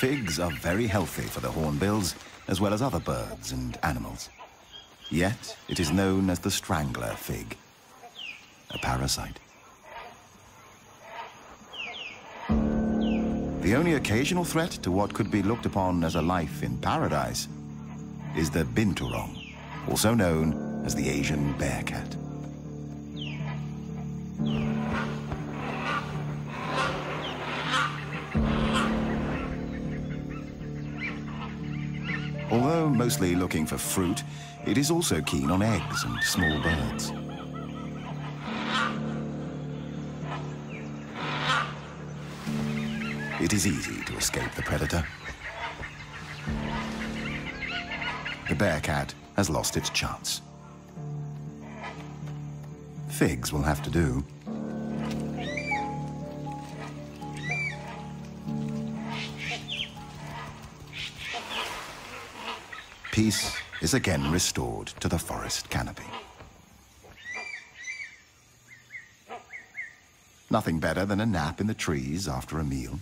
figs are very healthy for the hornbills, as well as other birds and animals. Yet it is known as the strangler fig, a parasite. The only occasional threat to what could be looked upon as a life in paradise is the binturong, also known as the Asian bearcat. Although mostly looking for fruit, it is also keen on eggs and small birds. It is easy to escape the predator. The bearcat has lost its chance. Figs will have to do. Peace is again restored to the forest canopy. Nothing better than a nap in the trees after a meal.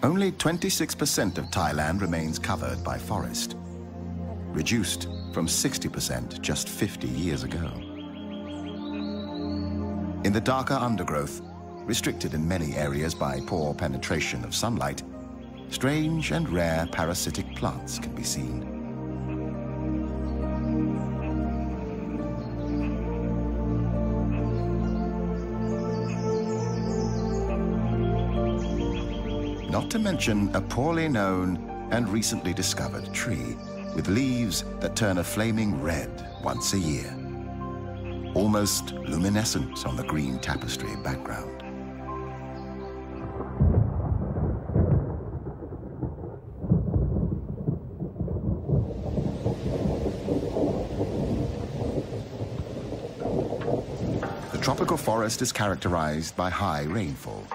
Only 26% of Thailand remains covered by forest, reduced from 60% just 50 years ago. In the darker undergrowth, restricted in many areas by poor penetration of sunlight, strange and rare parasitic plants can be seen. Not to mention a poorly known and recently discovered tree with leaves that turn a flaming red once a year, almost luminescent on the green tapestry background. The tropical forest is characterized by high rainfall.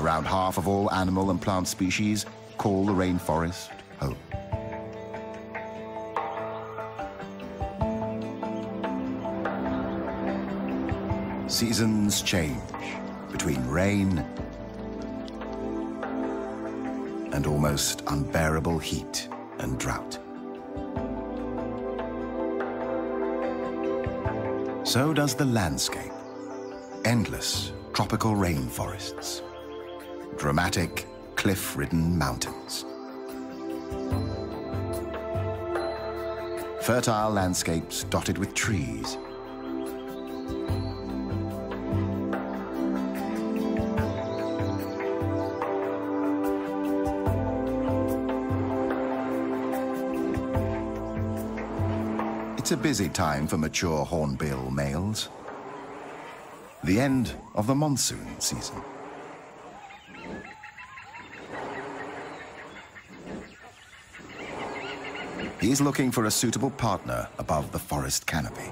Around half of all animal and plant species call the rainforest home. Seasons change between rain and almost unbearable heat and drought. So does the landscape. Endless tropical rainforests. Dramatic, cliff-ridden mountains. Fertile landscapes dotted with trees. It's a busy time for mature hornbill males. The end of the monsoon season. He's looking for a suitable partner above the forest canopy.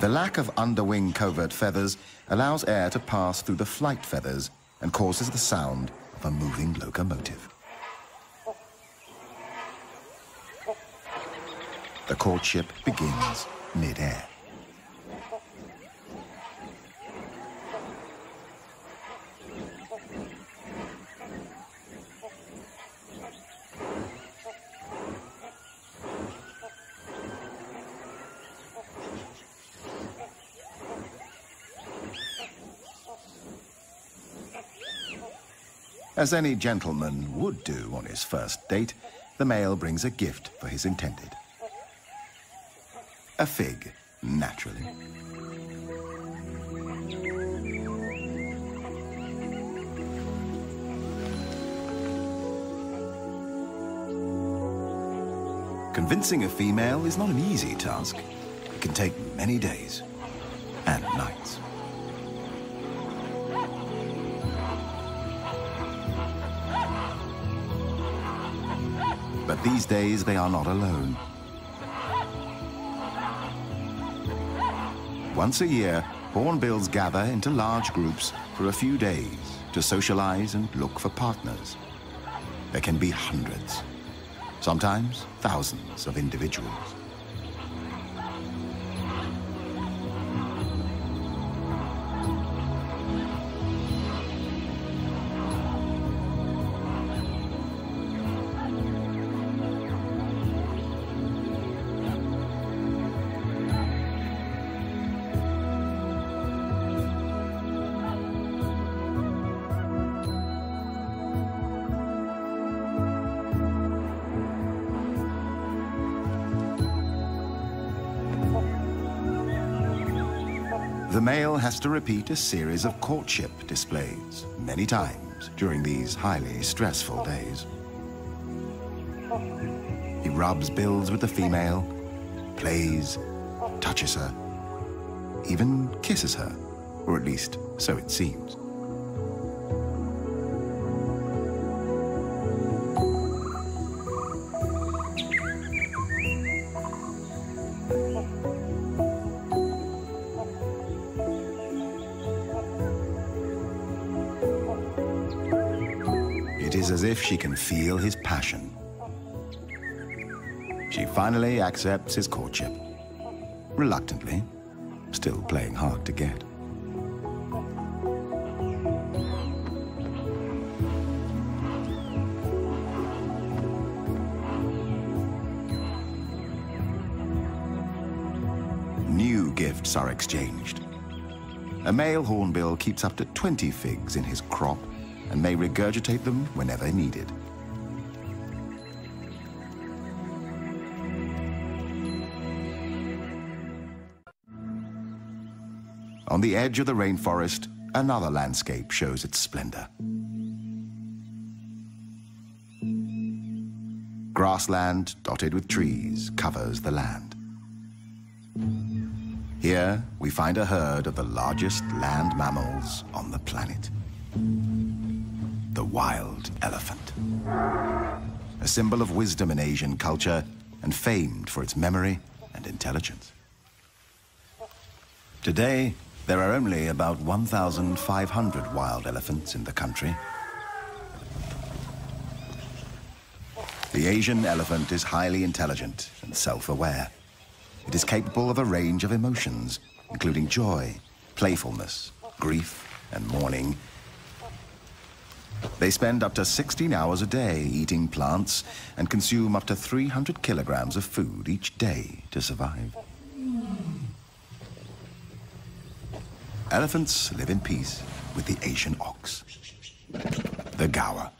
The lack of underwing covert feathers allows air to pass through the flight feathers and causes the sound of a moving locomotive. The courtship begins mid-air. As any gentleman would do on his first date, the male brings a gift for his intended. A fig, naturally. Convincing a female is not an easy task. It can take many days and nights. But these days, they are not alone. Once a year, hornbills gather into large groups for a few days to socialize and look for partners. There can be hundreds, sometimes thousands of individuals. The male has to repeat a series of courtship displays many times during these highly stressful days. He rubs bills with the female, plays, touches her, even kisses her, or at least so it seems. She can feel his passion. She finally accepts his courtship, reluctantly, still playing hard to get. New gifts are exchanged. A male hornbill keeps up to 20 figs in his crop and may regurgitate them whenever needed. On the edge of the rainforest, another landscape shows its splendor. Grassland dotted with trees covers the land. Here we find a herd of the largest land mammals on the planet. The wild elephant, a symbol of wisdom in Asian culture and famed for its memory and intelligence. Today, there are only about 1,500 wild elephants in the country. The Asian elephant is highly intelligent and self-aware. It is capable of a range of emotions, including joy, playfulness, grief, and mourning. They spend up to 16 hours a day eating plants and consume up to 300 kilograms of food each day to survive. Elephants live in peace with the Asian ox, the gaur.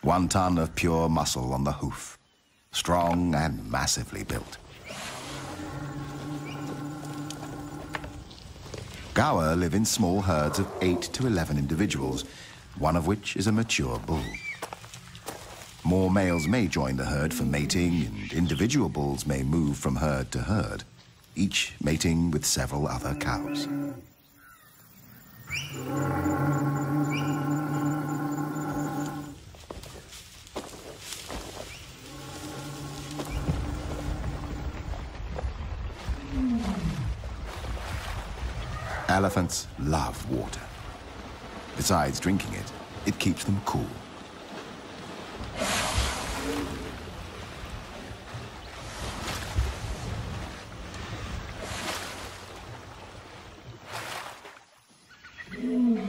1 ton of pure muscle on the hoof, strong and massively built. Gaur live in small herds of 8 to 11 individuals, one of which is a mature bull. More males may join the herd for mating, and individual bulls may move from herd to herd, each mating with several other cows. Elephants love water. Besides drinking it, it keeps them cool.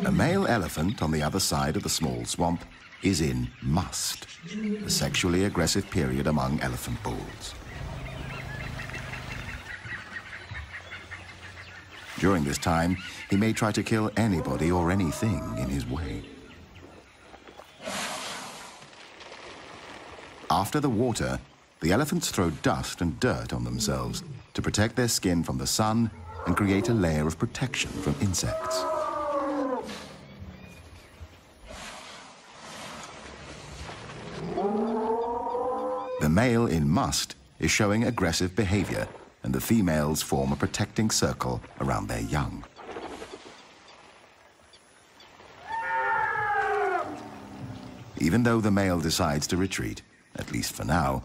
A male elephant on the other side of the small swamp is in must, the sexually aggressive period among elephant bulls. During this time, he may try to kill anybody or anything in his way. After the water, the elephants throw dust and dirt on themselves to protect their skin from the sun and create a layer of protection from insects. The male in must is showing aggressive behavior, and the females form a protecting circle around their young. Even though the male decides to retreat, at least for now,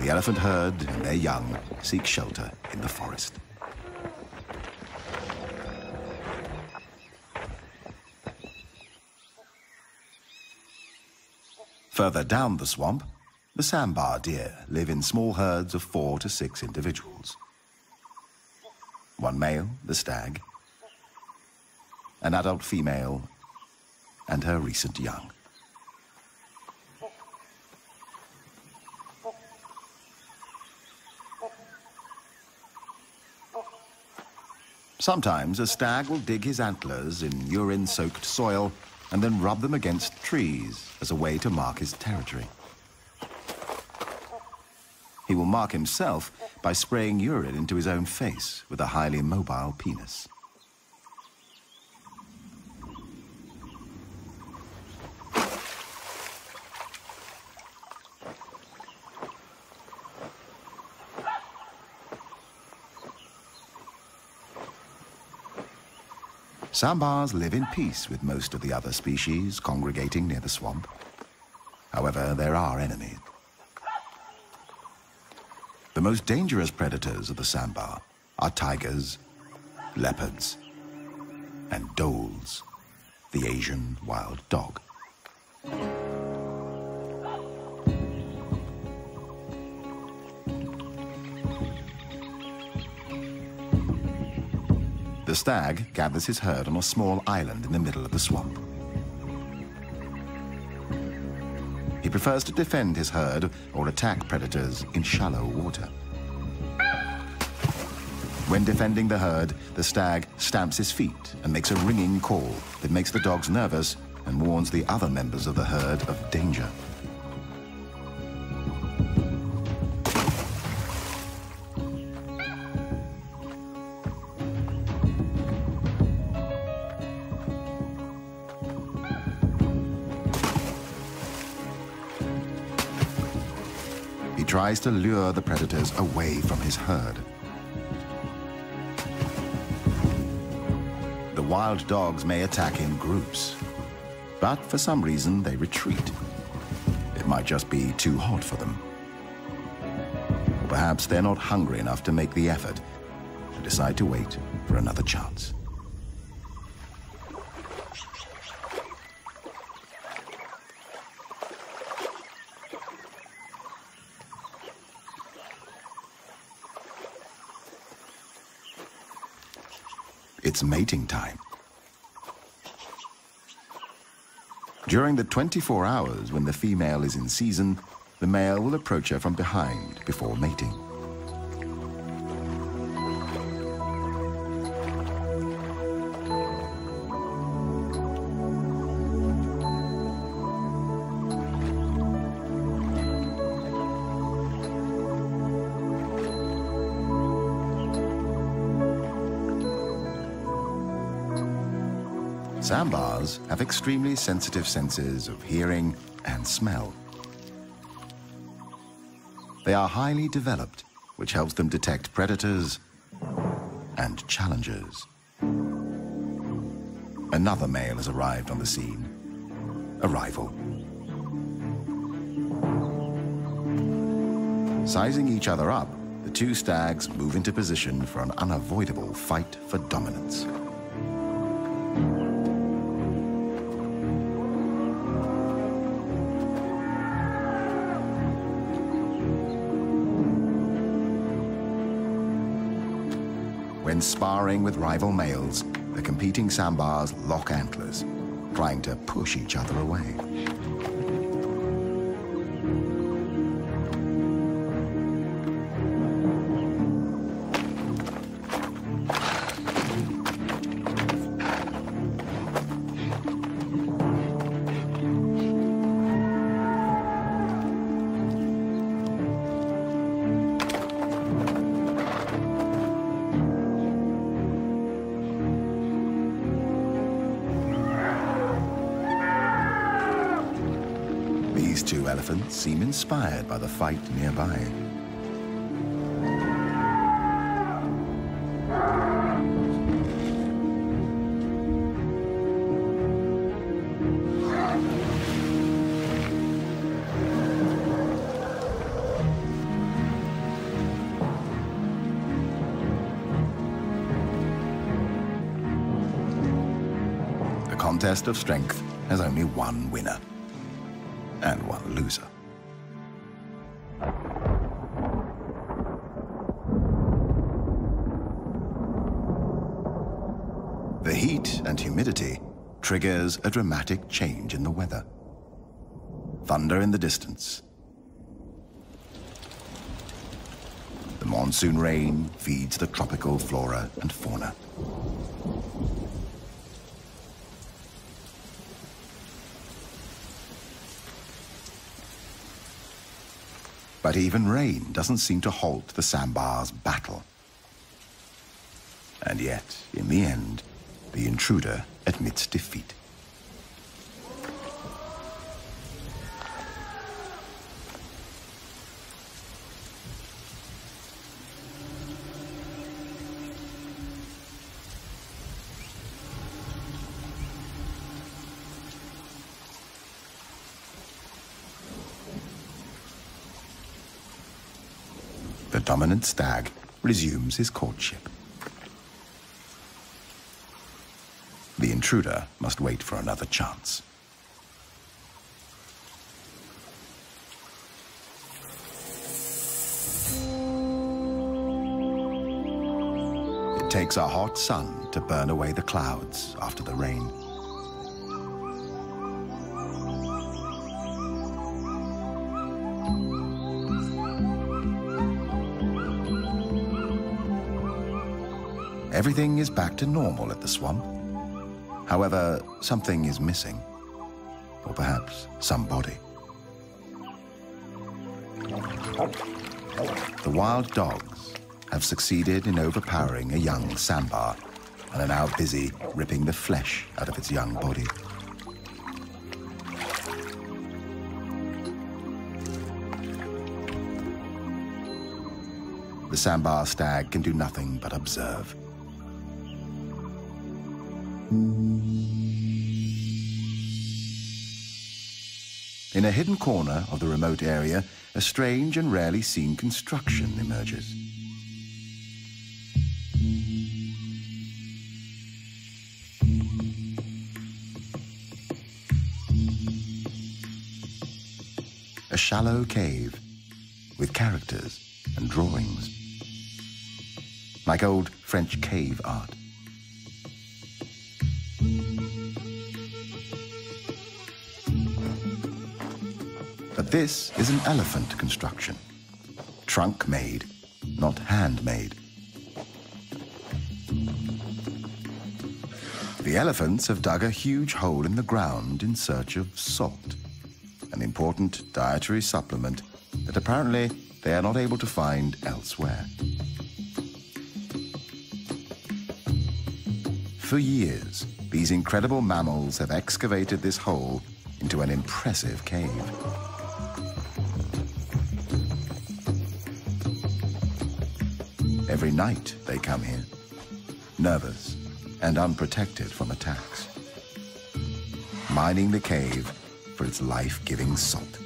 the elephant herd and their young seek shelter in the forest. Further down the swamp, the sambar deer live in small herds of 4 to 6 individuals. One male, the stag, an adult female, and her recent young. Sometimes a stag will dig his antlers in urine-soaked soil and then rub them against trees as a way to mark his territory. He will mark himself by spraying urine into his own face with a highly mobile penis. Sambars live in peace with most of the other species congregating near the swamp. However, there are enemies. The most dangerous predators of the sambar are tigers, leopards, and dholes, the Asian wild dog. The stag gathers his herd on a small island in the middle of the swamp. He prefers to defend his herd or attack predators in shallow water. When defending the herd, the stag stamps his feet and makes a ringing call that makes the dogs nervous and warns the other members of the herd of danger. Tries to lure the predators away from his herd. The wild dogs may attack in groups, but for some reason they retreat. It might just be too hot for them. Or perhaps they're not hungry enough to make the effort and decide to wait for another chance. It's mating time. During the 24 hours when the female is in season, the male will approach her from behind before mating. Sambars have extremely sensitive senses of hearing and smell. They are highly developed, which helps them detect predators and challengers. Another male has arrived on the scene, a rival. Sizing each other up, the two stags move into position for an unavoidable fight for dominance. When sparring with rival males, the competing sambars lock antlers, trying to push each other away. Elephants seem inspired by the fight nearby. The contest of strength has only one winner. and one loser. The heat and humidity triggers a dramatic change in the weather. Thunder in the distance. The monsoon rain feeds the tropical flora and fauna. But even rain doesn't seem to halt the sambar's battle. And yet, in the end, the intruder admits defeat. The dominant stag resumes his courtship. The intruder must wait for another chance. It takes a hot sun to burn away the clouds after the rain. Everything is back to normal at the swamp. However, something is missing, or perhaps somebody. The wild dogs have succeeded in overpowering a young sambar and are now busy ripping the flesh out of its young body. The sambar stag can do nothing but observe. In a hidden corner of the remote area, a strange and rarely seen construction emerges. A shallow cave with characters and drawings, like old French cave art. This is an elephant construction, trunk made, not handmade. The elephants have dug a huge hole in the ground in search of salt, an important dietary supplement that apparently they are not able to find elsewhere. For years, these incredible mammals have excavated this hole into an impressive cave. Every night they come here, nervous and unprotected from attacks, mining the cave for its life-giving salt.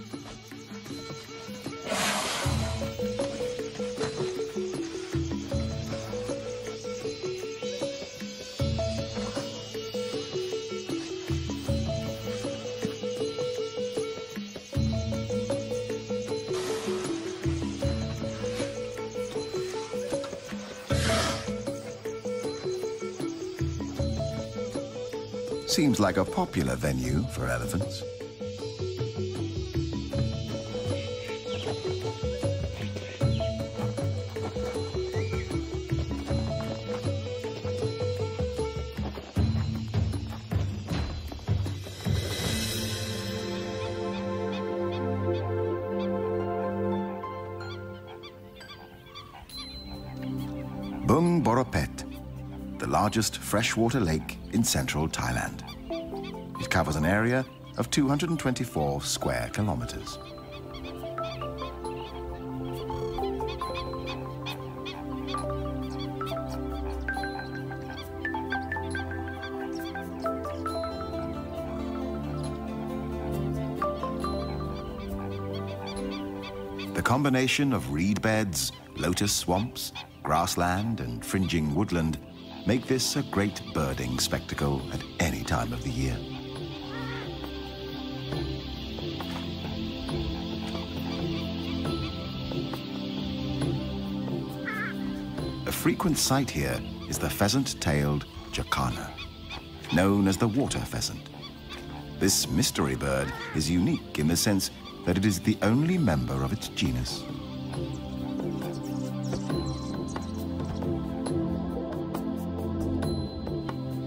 Seems like a popular venue for elephants. Bueng Borapet, the largest freshwater lake in central Thailand. It covers an area of 224 square kilometers. The combination of reed beds, lotus swamps, grassland and fringing woodland make this a great birding spectacle at any time of the year. frequent sight here is the pheasant-tailed jacana, known as the water pheasant. This mystery bird is unique in the sense that it is the only member of its genus.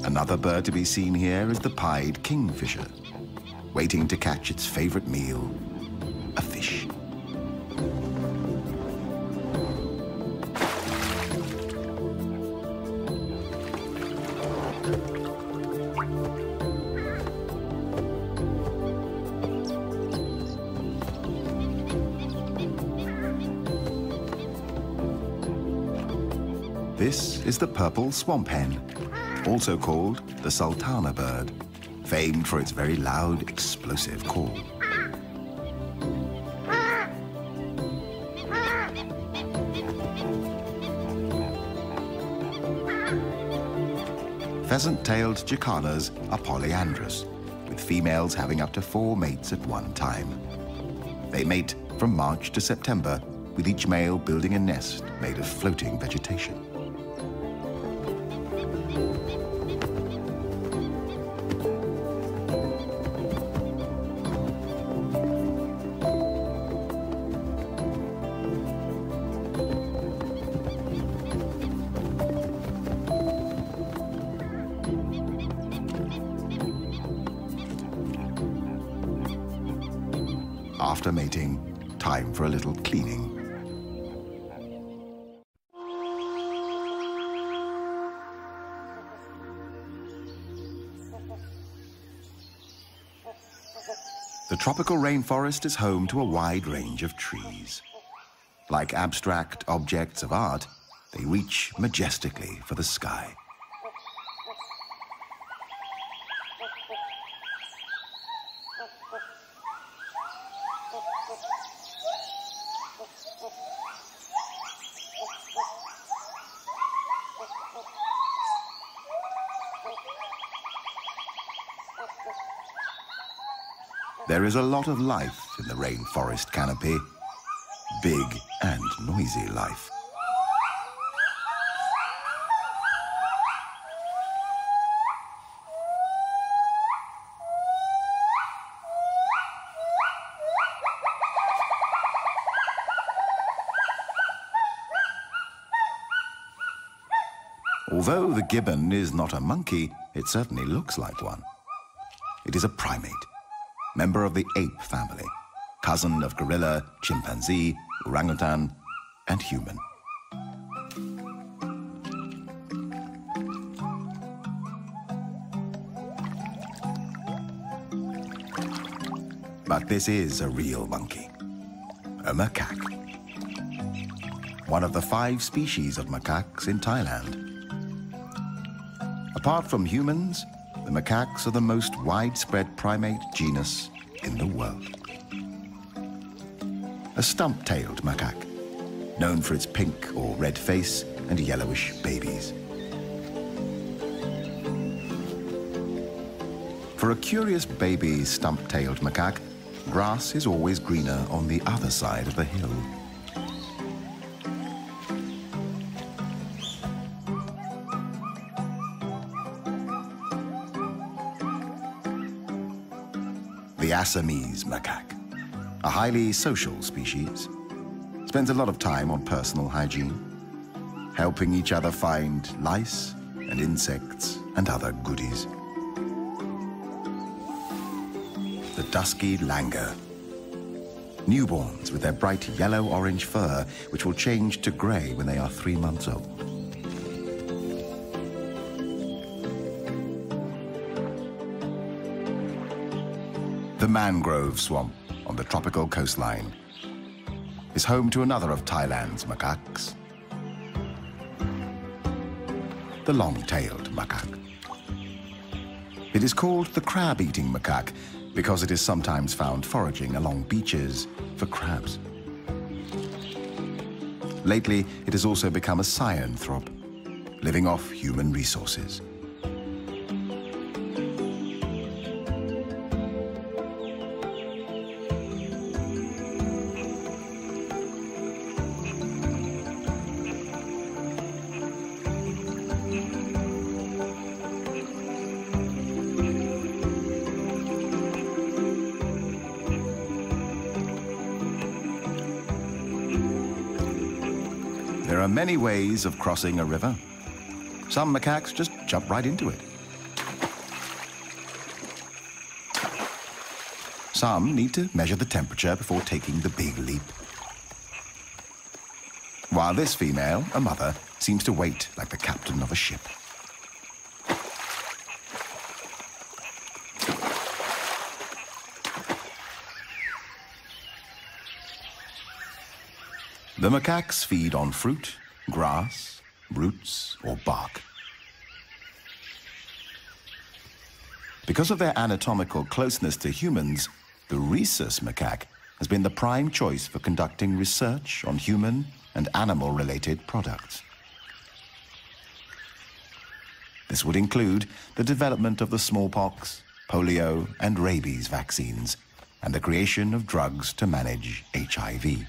Another bird to be seen here is the pied kingfisher, waiting to catch its favorite meal, a fish. This is the purple swamp hen, also called the sultana bird, famed for its very loud, explosive call. Pheasant-tailed jacanas are polyandrous, with females having up to 4 mates at one time. They mate from March to September, with each male building a nest made of floating vegetation. After mating, time for a little cleaning. The tropical rainforest is home to a wide range of trees. Like abstract objects of art, they reach majestically for the sky. There is a lot of life in the rainforest canopy, big and noisy life. Although the gibbon is not a monkey, it certainly looks like one. It is a primate, member of the ape family, cousin of gorilla, chimpanzee, orangutan, and human. But this is a real monkey, a macaque, one of the 5 species of macaques in Thailand. Apart from humans, the macaques are the most widespread primate genus in the world. A stump-tailed macaque, known for its pink or red face and yellowish babies. For a curious baby stump-tailed macaque, grass is always greener on the other side of the hill. The Assamese macaque, a highly social species, spends a lot of time on personal hygiene, helping each other find lice and insects and other goodies. The dusky langur, newborns with their bright yellow-orange fur, which will change to grey when they are 3 months old. The mangrove swamp on the tropical coastline is home to another of Thailand's macaques, the long-tailed macaque. It is called the crab-eating macaque because it is sometimes found foraging along beaches for crabs. Lately, it has also become a synanthrope, living off human resources. There are many ways of crossing a river. Some macaques just jump right into it. Some need to measure the temperature before taking the big leap. While this female, a mother, seems to wait like the captain of a ship. The macaques feed on fruit, grass, roots, or bark. Because of their anatomical closeness to humans, the rhesus macaque has been the prime choice for conducting research on human and animal-related products. This would include the development of the smallpox, polio, and rabies vaccines, and the creation of drugs to manage HIV.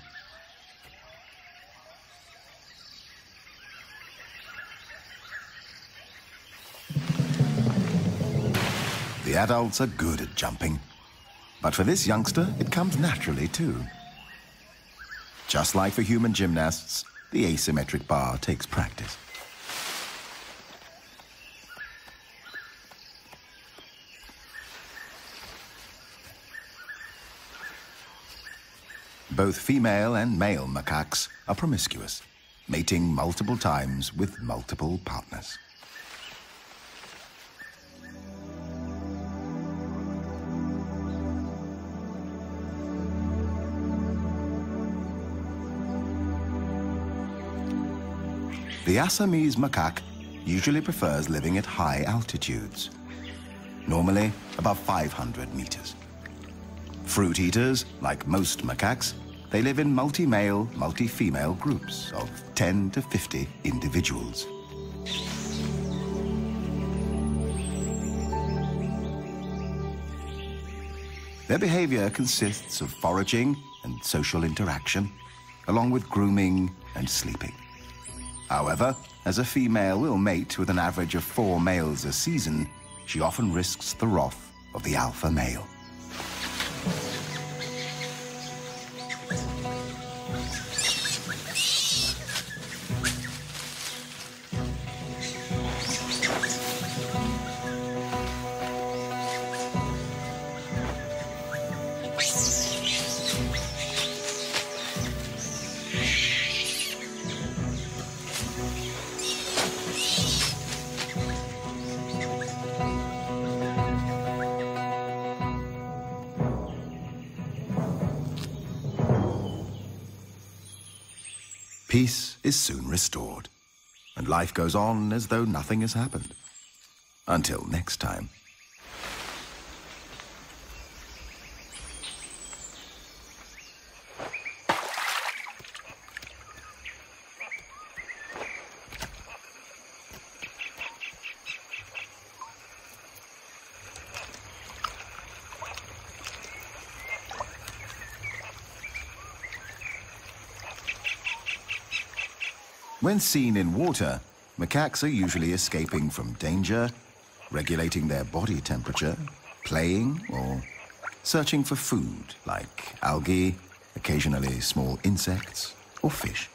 The adults are good at jumping, but for this youngster, it comes naturally too. Just like for human gymnasts, the asymmetric bar takes practice. Both female and male macaques are promiscuous, mating multiple times with multiple partners. The Assamese macaque usually prefers living at high altitudes, normally above 500 meters. Fruit eaters, like most macaques, they live in multi-male, multi-female groups of 10 to 50 individuals. Their behavior consists of foraging and social interaction, along with grooming and sleeping. However, as a female will mate with an average of 4 males a season, she often risks the wrath of the alpha male. Peace is soon restored, and life goes on as though nothing has happened. Until next time. When seen in water, macaques are usually escaping from danger, regulating their body temperature, playing, or searching for food like algae, occasionally small insects, or fish.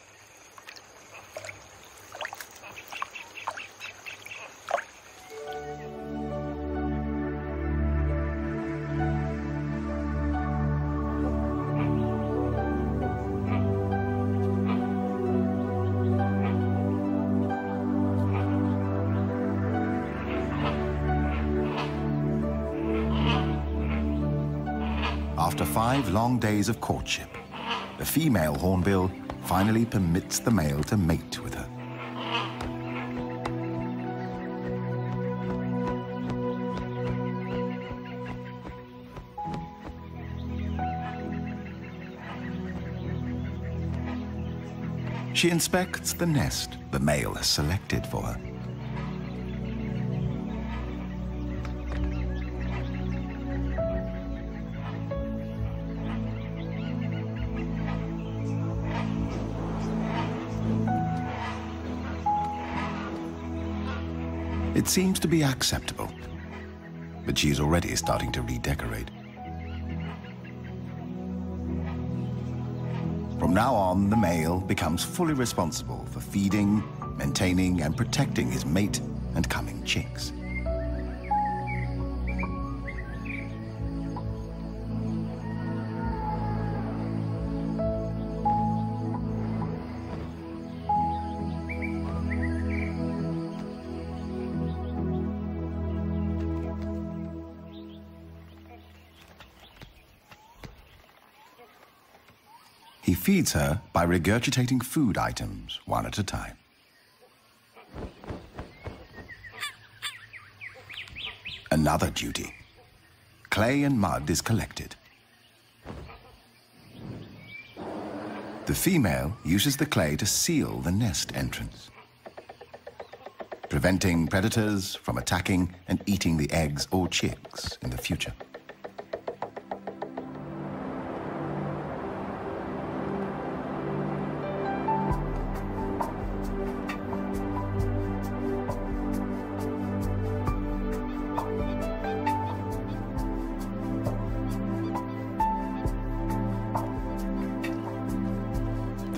After 5 long days of courtship, the female hornbill finally permits the male to mate with her. She inspects the nest the male has selected for her. It seems to be acceptable, but she's already starting to redecorate. From now on, the male becomes fully responsible for feeding, maintaining and protecting his mate and coming chicks. He feeds her by regurgitating food items one at a time. Another duty. Clay and mud is collected. The female uses the clay to seal the nest entrance, preventing predators from attacking and eating the eggs or chicks in the future.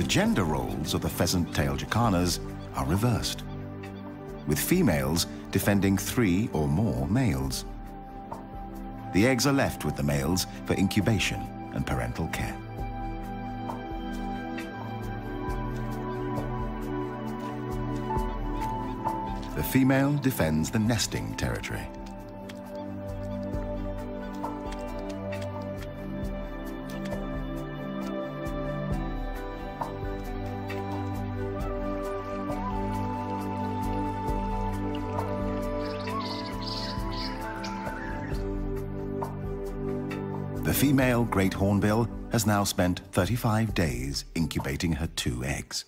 Gender roles of the pheasant-tailed jacanas are reversed, with females defending 3 or more males. The eggs are left with the males for incubation and parental care. The female defends the nesting territory. The female great hornbill has now spent 35 days incubating her 2 eggs.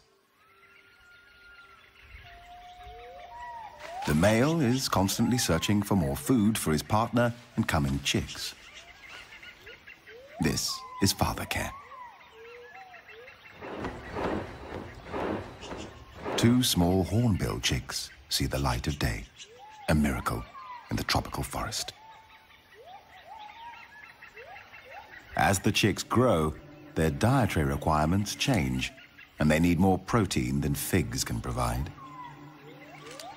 The male is constantly searching for more food for his partner and coming chicks. This is father care. 2 small hornbill chicks see the light of day, a miracle in the tropical forest. As the chicks grow, their dietary requirements change, and they need more protein than figs can provide.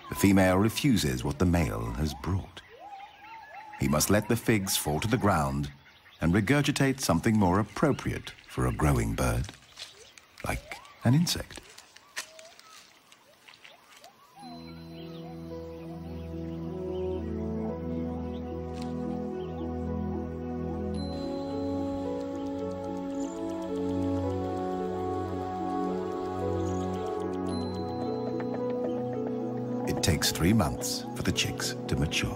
The female refuses what the male has brought. He must let the figs fall to the ground and regurgitate something more appropriate for a growing bird, like an insect. It takes 3 months for the chicks to mature.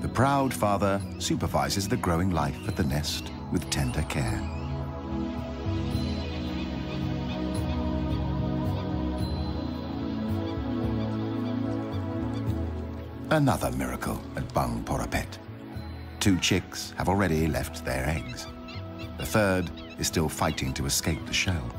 The proud father supervises the growing life at the nest with tender care. Another miracle at Bueng Borapet. 2 chicks have already left their eggs. The 3rd is still fighting to escape the shell.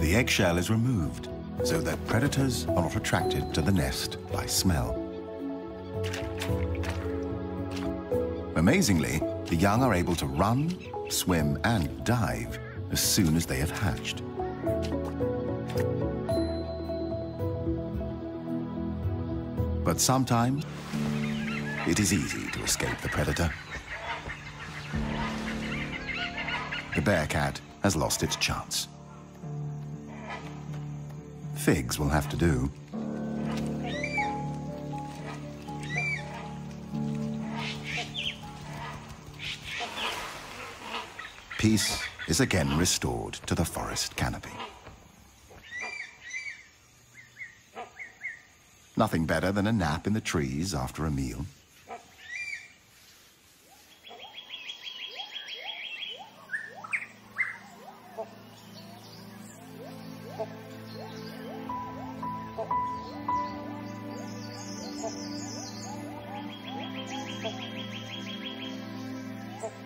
The eggshell is removed so that predators are not attracted to the nest by smell. Amazingly, the young are able to run, swim, and dive as soon as they have hatched. But sometimes, it is easy to escape the predator. The bearcat has lost its chance. figs will have to do. Peace is again restored to the forest canopy. Nothing better than a nap in the trees after a meal.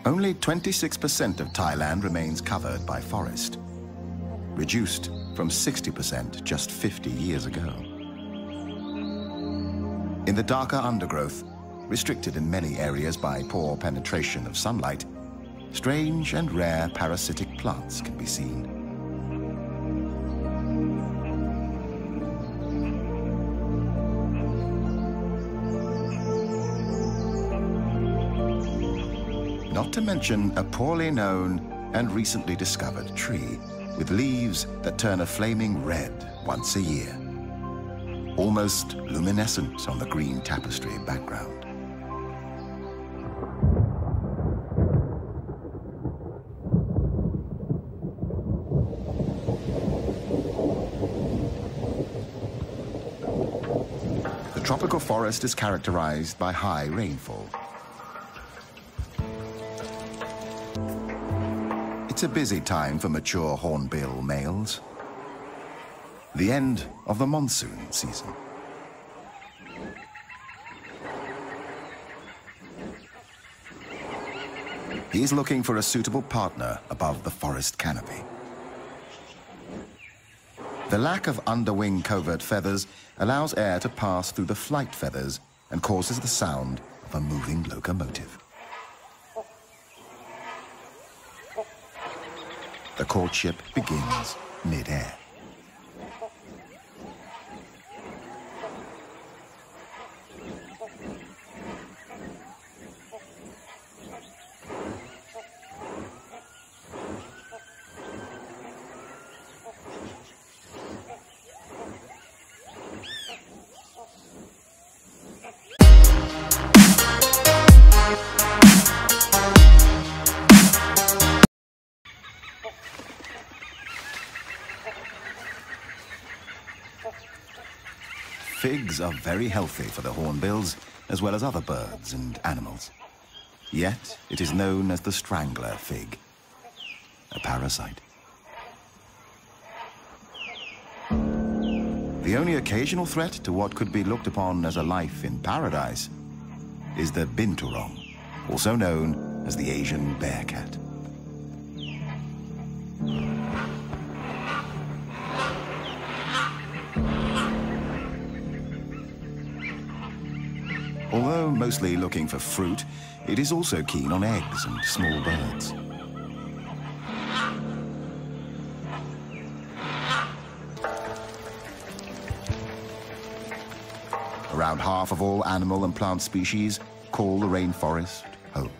Only 26% of Thailand remains covered by forest, reduced from 60% just 50 years ago. In the darker undergrowth, restricted in many areas by poor penetration of sunlight, strange and rare parasitic plants can be seen. Not to mention a poorly known and recently discovered tree with leaves that turn a flaming red once a year, almost luminescent on the green tapestry background. The tropical forest is characterized by high rainfall. It's a busy time for mature hornbill males. The end of the monsoon season. He's looking for a suitable partner above the forest canopy. The lack of underwing covert feathers allows air to pass through the flight feathers and causes the sound of a moving locomotive. The courtship begins mid-air. Figs are very healthy for the hornbills, as well as other birds and animals. Yet, it is known as the strangler fig, a parasite. The only occasional threat to what could be looked upon as a life in paradise is the binturong, also known as the Asian bearcat. Although mostly looking for fruit, it is also keen on eggs and small birds. Around half of all animal and plant species call the rainforest home.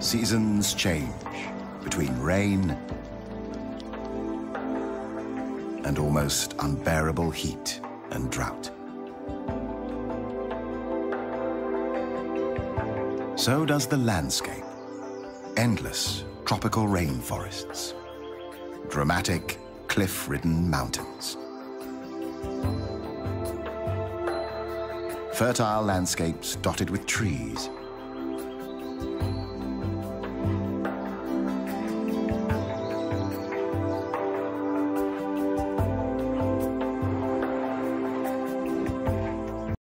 Seasons change between rain and almost unbearable heat and drought. So does the landscape. Endless tropical rainforests, dramatic cliff-ridden mountains. Fertile landscapes dotted with trees,